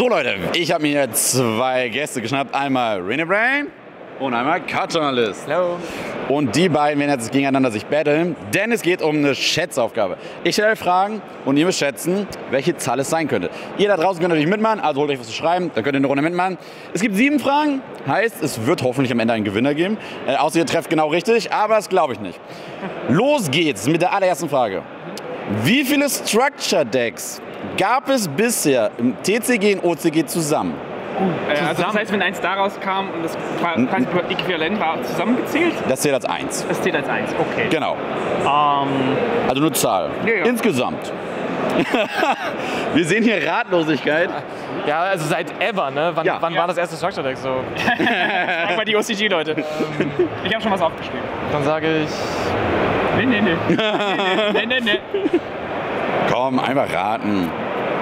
So Leute, ich habe mir zwei Gäste geschnappt, einmal ReneBrain und einmal CardJournalist. Hallo. Und die beiden werden jetzt gegeneinander sich battlen, denn es geht um eine Schätzaufgabe. Ich stelle Fragen und ihr müsst schätzen, welche Zahl es sein könnte. Ihr da draußen könnt natürlich mitmachen, also holt euch was zu schreiben, dann könnt ihr eine Runde mitmachen. Es gibt 7 Fragen, heißt es wird hoffentlich am Ende einen Gewinner geben. Außer ihr trefft genau richtig, aber das glaube ich nicht. Los geht's mit der allerersten Frage. Wie viele Structure-Decks gab es bisher im TCG und OCG zusammen? Also das heißt, wenn eins daraus kam und das äquivalent war, zusammengezählt? Das zählt als 1. Das zählt als 1, okay. Genau. Also nur Zahl. Ja. Insgesamt. Wir sehen hier Ratlosigkeit. Ja, also seit ever, ne? Wann war das erste Structure Deck so? Frag mal die OCG, Leute. Ich habe schon was aufgeschrieben. Dann sage ich... Nee. Komm, einfach raten.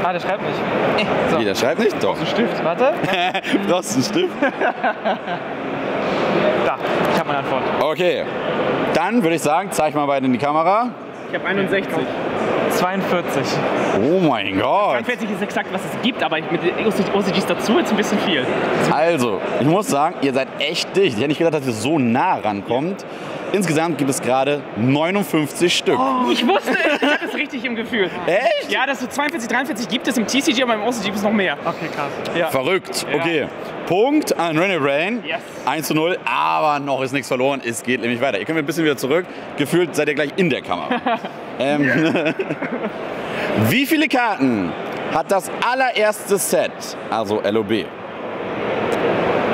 Ah, der schreibt nicht. So. Wie, der schreibt nicht? Doch. Brauchst du einen Stift? Warte. Brauchst du einen Stift? Da, ich habe meine Antwort. Okay. Dann würde ich sagen, zeig mal beide in die Kamera. Ich habe 61. 42. Oh mein Gott. 42 ist exakt, was es gibt, aber mit den OCGs dazu ist ein bisschen viel. Also, ich muss sagen, ihr seid echt dicht. Ich hätte nicht gedacht, dass ihr so nah rankommt. Insgesamt gibt es gerade 59 Stück. Oh, ich wusste, ich hatte es richtig im Gefühl. Echt? Ja, dass so 42, 43 gibt es im TCG, aber im OCG gibt es noch mehr. Okay, krass. Ja. Verrückt. Ja. Okay. Punkt an ReneBrain. Yes. 1:0, aber noch ist nichts verloren. Es geht nämlich weiter. Ihr könnt ein bisschen wieder zurück. Gefühlt seid ihr gleich in der Kamera. Wie viele Karten hat das allererste Set, also LOB,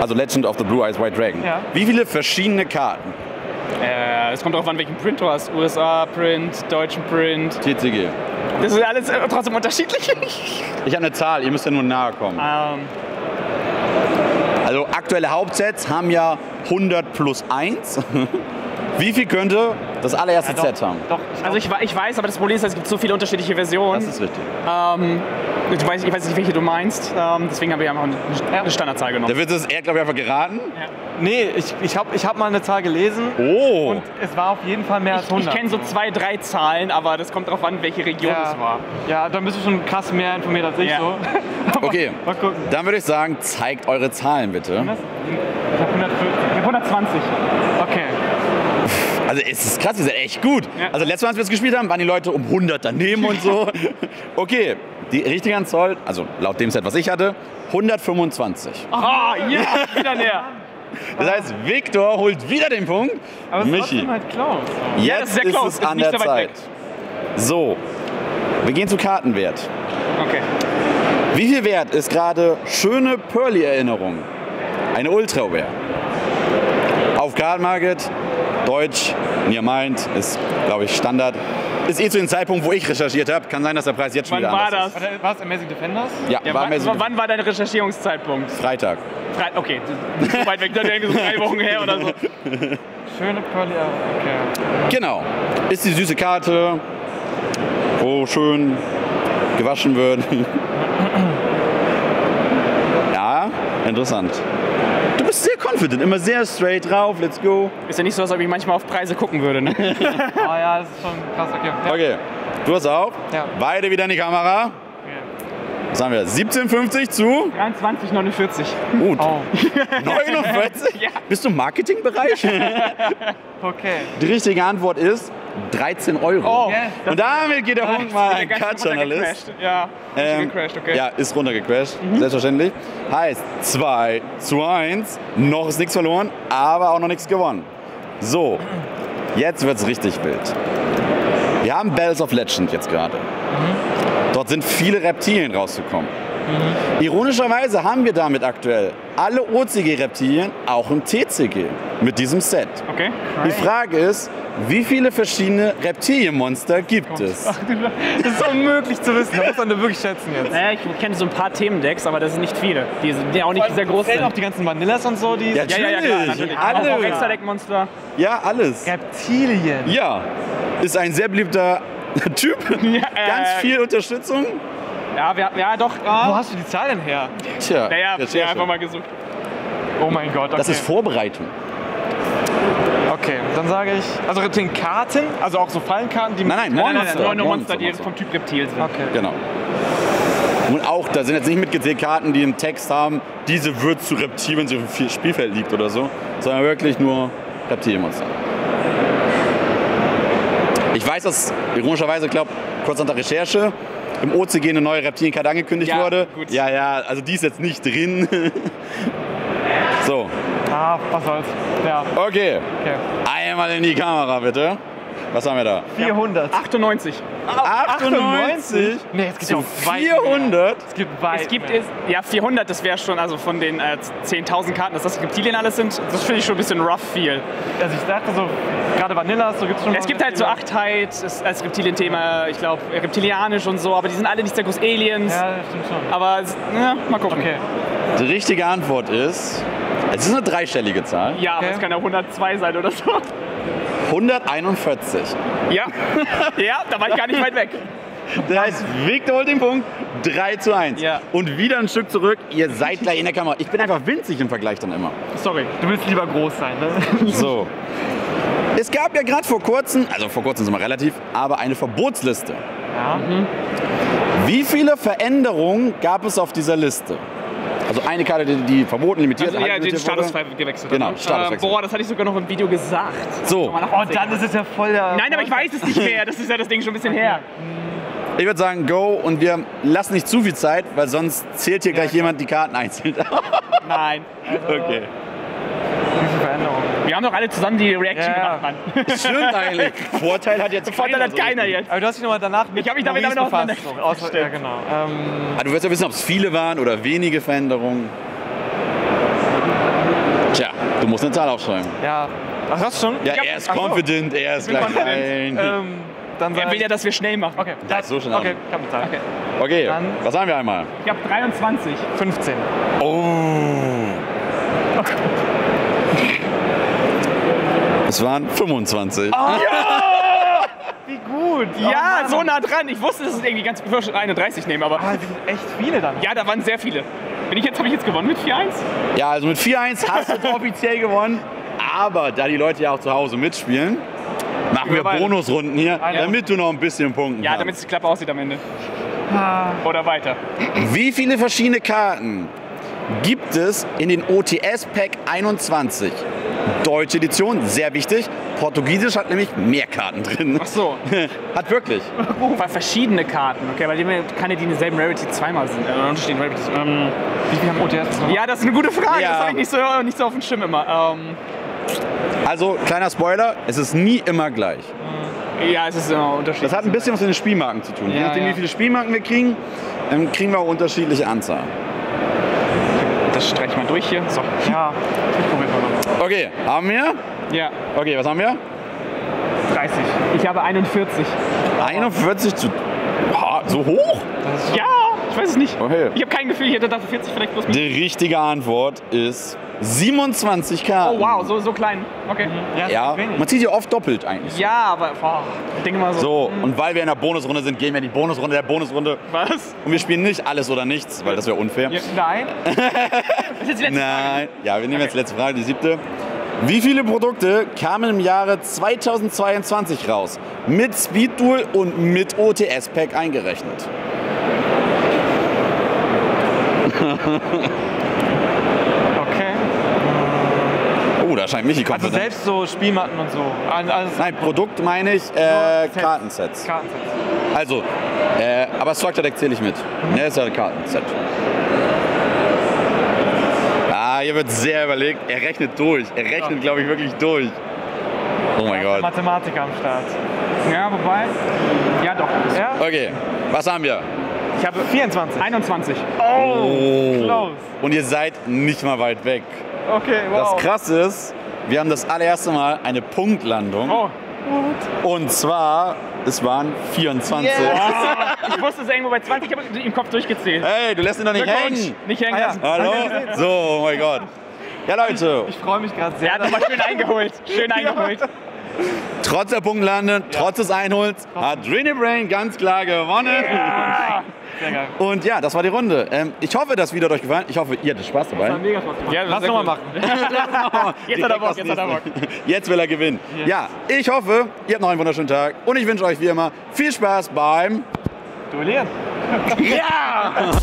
also Legend of the Blue Eyes White Dragon? Ja. Wie viele verschiedene Karten? Es kommt darauf an, welchen Print du hast. USA-Print, deutschen Print. TCG. Das ist alles trotzdem unterschiedlich. Ich habe eine Zahl, ihr müsst ja nur nahe kommen. Also aktuelle Hauptsets haben ja 100+1. Wie viel könnte das allererste Set haben? Doch. Also ich weiß, aber das Problem ist, es gibt so viele unterschiedliche Versionen. Das ist richtig. Ich weiß nicht, welche du meinst. Deswegen habe ich einfach eine Standardzahl genommen. Da wird es eher, glaube ich, einfach geraten. Ja. Nee, ich hab mal eine Zahl gelesen. Oh. Und es war auf jeden Fall mehr als 100. Ich kenne so 2, 3 Zahlen, aber das kommt darauf an, welche Region es war. Ja, dann bist du schon krass mehr informiert als ich. Ja. So. Okay, mal gucken. Dann würde ich sagen, zeigt eure Zahlen bitte. Ich habe 120. Okay. Also es ist krass, ihr seid echt gut. Ja. Also letztes Mal, als wir es gespielt haben, waren die Leute um 100 daneben und so. Okay, die richtige Anzahl, also laut dem Set, was ich hatte, 125. Oh, ja, wieder leer. Das heißt, Victor holt wieder den Punkt. Aber Michi. Halt close. Ja, das ist sehr close. Jetzt ist es an der Zeit. So, wir gehen zu Kartenwert. Okay. Wie viel wert ist gerade schöne Pearly-Erinnerung? Eine Ultra-Ware. Auf Card-Market. Deutsch, near mind, ist, glaube ich, Standard. Ist eh zu dem Zeitpunkt, wo ich recherchiert habe. Kann sein, dass der Preis jetzt schon wieder anders ist. Wann war das? War es Amazing Defenders? Ja, ja, war Amazing. Wann war dein Recherchierungszeitpunkt? Freitag. Okay, so weit weg, dann denke ich so 3 Wochen her oder so. Schöne Pearly, okay. Genau. Ist die süße Karte, wo schön gewaschen wird. Ja, interessant. Du bist sehr confident, immer sehr straight drauf, let's go. Ist ja nicht so, als ob ich manchmal auf Preise gucken würde, ne? Oh ja, das ist schon krass, okay. Ja. Okay, du hast auch. Ja. Beide wieder in die Kamera. Okay. Was haben wir? 17,50 zu? 23,49. Gut. Oh. 49? Ja. Bist du im Marketingbereich? Okay. Die richtige Antwort ist 13 €. Oh. Yeah, und damit geht der Punkt mal an CardJournalist. Ja, okay. Ja, ist runtergecrashed, selbstverständlich. Heißt 2:1, noch ist nichts verloren, aber auch noch nichts gewonnen. So, jetzt wird's richtig wild. Wir haben Battles of Legend jetzt gerade. Dort sind viele Reptilien rausgekommen. Ironischerweise haben wir damit aktuell alle OCG-Reptilien auch im TCG mit diesem Set. Okay. Die Frage ist, wie viele verschiedene Reptilienmonster gibt es? Ach, das ist unmöglich zu wissen, das muss man wirklich schätzen jetzt. Naja, ich kenne so ein paar Themendecks, aber das sind nicht viele, die auch nicht sehr groß sind. Auch die ganzen Vanillas und so? Die ja, natürlich. Alle. Auch Extra-Deck-Monster. Ja, alles. Reptilien. Ja, ist ein sehr beliebter Typ, ganz viel Unterstützung. Ja, doch. Wo hast du die Zahlen her? Tja, naja, ich habe einfach mal gesucht. Oh mein Gott, okay. Das ist Vorbereitung. Okay, dann sage ich, also Reptilien-Karten, also auch so Fallenkarten, die... Nein, Monster, die vom Typ Reptil sind. Okay. Genau. Und auch, da sind jetzt nicht mitgezählt Karten, die einen Text haben, diese wird zu Reptil, wenn sie auf dem Spielfeld liegt oder so, sondern wirklich nur Reptilmonster. Ich weiß, dass ironischerweise, ich glaube, kurz nach der Recherche, im OCG eine neue Reptilienkarte angekündigt wurde. Gut. Ja, ja, also die ist jetzt nicht drin. So. Ah, was soll's. Ja. Okay. Einmal in die Kamera, bitte. Was haben wir da? 400. 98. 98? Nee, es gibt ja 400. Es gibt weit. Es gibt ja 400, das wäre schon, also von den 10.000 Karten, dass das Reptilien alles sind, das finde ich schon ein bisschen rough viel. Also ich dachte so, gerade Vanillas, so gibt es schon. Es gibt halt so Achtheit als Reptilien-Thema, ich glaube, reptilianisch und so, aber die sind alle nicht sehr groß Aliens. Ja, das stimmt schon. Aber ja, mal gucken. Okay. Die richtige Antwort ist, es ist eine dreistellige Zahl. Ja, okay. Aber es kann ja 102 sein oder so. 141. Ja, ja, da war ich gar nicht weit weg. Das heißt, Victor holt den Punkt, 3:1. Ja. Und wieder ein Stück zurück, ihr seid gleich in der Kamera. Ich bin einfach winzig im Vergleich dann immer. Sorry, du willst lieber groß sein, ne? So. Es gab ja gerade vor kurzem, also vor kurzem sind wir relativ, aber eine Verbotsliste. Ja. Mhm. Wie viele Veränderungen gab es auf dieser Liste? Also eine Karte, die verboten, limitiert. Also, ja, den Status gewechselt. Genau, Statuswechsel. Boah, das hatte ich sogar noch im Video gesagt. So. Oh, dann ist es ja voll der... Nein, aber ich weiß es nicht mehr. Das ist ja das Ding schon ein bisschen her. Ich würde sagen, go. Und wir lassen nicht zu viel Zeit, weil sonst zählt hier gleich jemand die Karten einzeln. Nein. Also, okay. Wir haben doch alle zusammen die Reaction gemacht, Mann. Stimmt eigentlich. Vorteil hat jetzt keiner jetzt. Aber du hast dich nochmal danach mit Ich habe mich damit noch befasst. Ja, genau. Du wirst ja wissen, ob es viele waren oder wenige Veränderungen. Tja, du musst eine Zahl aufschreiben. Ja. Ach, das schon? Ja, er ist confident, er ist gleich confident. Dann er will ja, dass wir schnell machen. Okay. Das ist so schnell. Okay, ich habe eine Zahl. Okay, dann was haben wir einmal? Ich habe 23. 15. Oh. Okay. Es waren 25. Oh, ja! Wie gut! Ja, oh, so nah dran. Ich wusste, dass es irgendwie ganz... Ich würde 31 nehmen, aber... Ah, das sind echt viele dann. Ja, da waren sehr viele. Habe ich jetzt gewonnen mit 4:1? Ja, also mit 4:1 hast du offiziell gewonnen. Aber da die Leute ja auch zu Hause mitspielen, machen wir Bonusrunden hier, damit du noch ein bisschen punkten kannst. Ja, damit es die Klappe aussieht am Ende. Oder weiter. Wie viele verschiedene Karten gibt es in den OTS Pack 21? Deutsche Edition, sehr wichtig. Portugiesisch hat nämlich mehr Karten drin. Ach so. Hat wirklich. Weil verschiedene Karten, okay, weil die keine, die in derselben Rarity zweimal sind. Wie viel haben OTS? Ja, das ist eine gute Frage. Ja. Das habe ich nicht so auf dem Schirm immer. Also, kleiner Spoiler, es ist nie immer gleich. Ja, es ist immer unterschiedlich. Das hat ein bisschen was mit den Spielmarken zu tun. Ja, je nachdem, wie viele Spielmarken wir kriegen, kriegen wir auch unterschiedliche Anzahlen. Das streiche ich mal durch hier. So. Ja, ich probiere mal noch. Okay, haben wir? Ja. Okay, was haben wir? 30. Ich habe 41. 41 zu... so hoch? Ja, ich weiß es nicht. Okay. Ich habe kein Gefühl, ich hätte dafür 40 vielleicht bloß... Die richtige Antwort ist 27 Karten. Oh wow, so klein. Okay. Mhm. Ja, man zieht ja oft doppelt eigentlich. Ja, aber ich denke mal so. So, und weil wir in der Bonusrunde sind, gehen wir in die Bonusrunde der Bonusrunde. Was? Und wir spielen nicht alles oder nichts, weil das wäre unfair. Ja, nein. Das ist die letzte Frage. Ja, wir nehmen jetzt die letzte Frage, die 7. Wie viele Produkte kamen im Jahre 2022 raus? Mit Speed Duel und mit OTS Pack eingerechnet. Oh, da scheint Michi kompetent. Also selbst so Spielmatten und so. Nein, Produkt meine ich Kartensets. Also, aber Structure-Deck zähle ich mit. Ne, ist ja ein Kartenset. Ah, hier wird sehr überlegt. Er rechnet durch. Er rechnet, glaube ich, wirklich durch. Oh mein Gott. Mathematiker am Start. Ja, wobei. Ja, doch. Ja? Okay, was haben wir? Ich habe 24. 21. Oh, close. Und ihr seid nicht mal weit weg. Okay, wow. Das Krasse ist, wir haben das allererste Mal eine Punktlandung. Oh. Und zwar, es waren 24. Yes. Wow. Ich wusste es irgendwo bei 20, ich habe im Kopf durchgezählt. Hey, du lässt ihn doch nicht hängen. Nicht hängen lassen. Hallo? So, oh mein Gott. Ja, Leute. Ich freue mich gerade sehr. Ja, das war schön eingeholt. Schön eingeholt. Trotz der Punktlandung, trotz des Einholens, hat ReneBrain ganz klar gewonnen. Ja. Sehr geil. Und ja, das war die Runde. Ich hoffe, das Video hat euch gefallen. Ich hoffe, ihr hattet Spaß dabei. Das war mega Spaß gemacht. Ja, lass nochmal machen. Jetzt hat er Bock, jetzt hat er Bock. Jetzt will er gewinnen. Yes. Ja, ich hoffe, ihr habt noch einen wunderschönen Tag. Und ich wünsche euch wie immer viel Spaß beim Duellieren. Ja!